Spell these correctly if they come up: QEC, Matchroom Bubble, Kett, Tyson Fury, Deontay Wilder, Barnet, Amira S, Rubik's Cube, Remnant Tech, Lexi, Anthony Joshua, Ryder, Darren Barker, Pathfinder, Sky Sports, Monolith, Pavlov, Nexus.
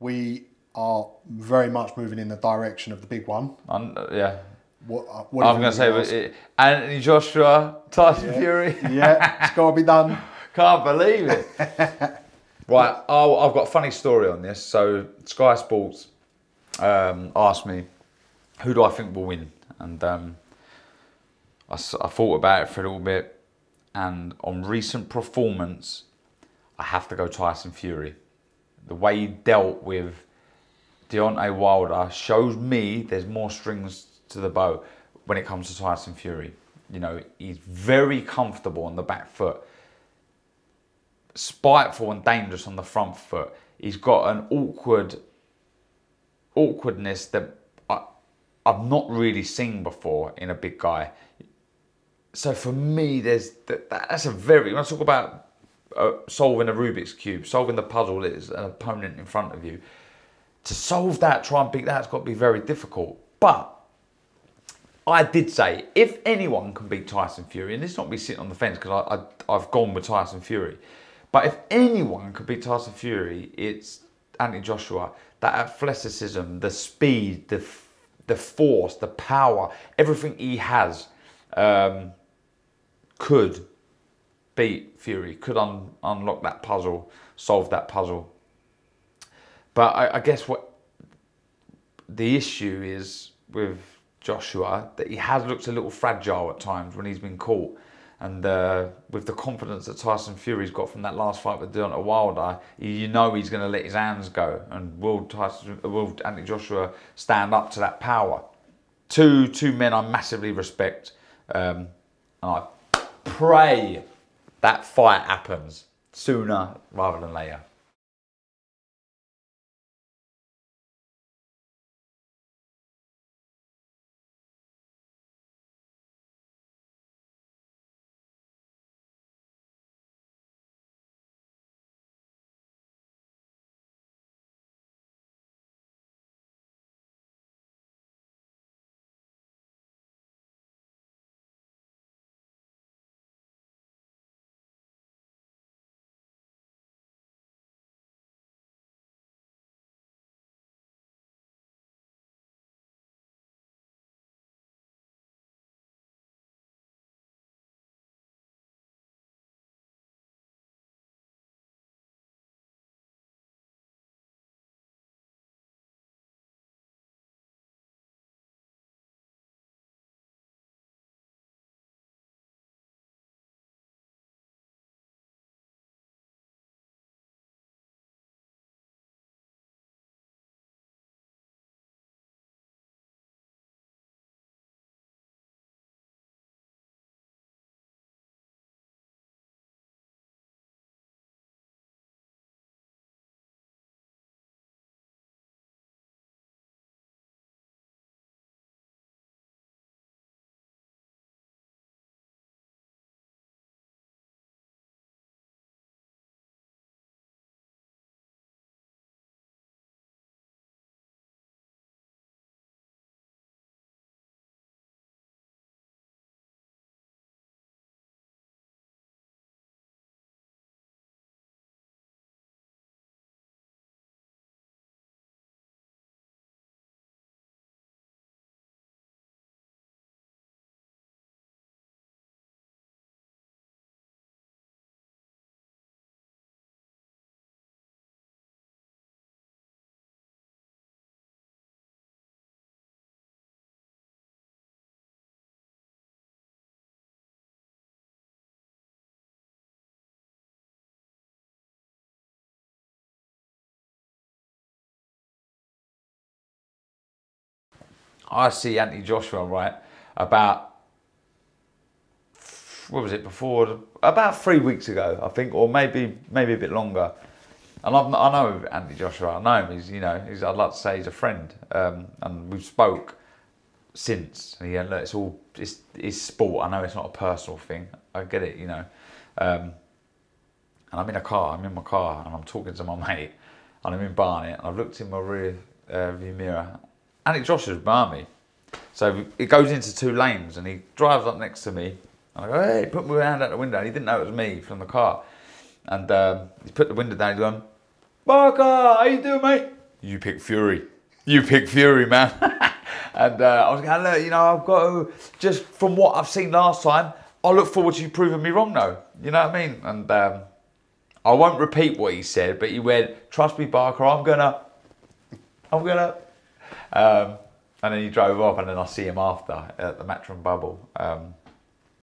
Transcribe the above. we are very much moving in the direction of the big one. Yeah. What I'm going to say was Anthony Joshua, Tyson Fury. Yeah, it's got to be done. Can't believe it. Right, I've got a funny story on this. So Sky Sports asked me, who do I think will win? And I thought about it for a little bit. And on recent performance, I have to go Tyson Fury. The way he dealt with Deontay Wilder shows me there's more strings to the bow when it comes to Tyson Fury. You know, he's very comfortable on the back foot, spiteful and dangerous on the front foot. He's got an awkwardness that I've not really seen before in a big guy. So for me, that's a very, when I talk about solving a Rubik's Cube, solving the puzzle that is an opponent in front of you, to solve that, try and beat that, it's got to be very difficult. But I did say, if anyone can beat Tyson Fury, and it's not me sitting on the fence because I've gone with Tyson Fury, but if anyone could beat Tyson Fury, it's Anthony Joshua. That athleticism, the speed, the force, the power, everything he has could beat Fury, could unlock that puzzle, solve that puzzle. But I guess what the issue is with Joshua, that he has looked a little fragile at times when he's been caught, and with the confidence that Tyson Fury's got from that last fight with Deontay Wilder, you know he's going to let his hands go, and will Anthony Joshua stand up to that power? Two men I massively respect, and I pray that fight happens sooner rather than later. I see Anthony Joshua, right, about 3 weeks ago, I think, or maybe a bit longer. And I know Anthony Joshua. I know him. He's, you know, I'd like to say he's a friend. And we've spoke since. And yeah, look, it's sport. I know it's not a personal thing. I get it, you know. And I'm in my car, and I'm talking to my mate, and I'm in Barnet, and I've looked in my rear view mirror. Anthony Joshua's behind me. So it goes into two lanes and he drives up next to me. And I go, hey, put my hand out the window. And he didn't know it was me from the car. And he put the window down. He's going, Barker, how you doing, mate? you pick Fury. You pick Fury, man. And I was going, look, you know, I've got to, just from what I've seen last time, I look forward to you proving me wrong, though. You know what I mean? And I won't repeat what he said, but he went, trust me, Barker, I'm gonna. And then he drove off, and then I see him after at the Matchroom Bubble.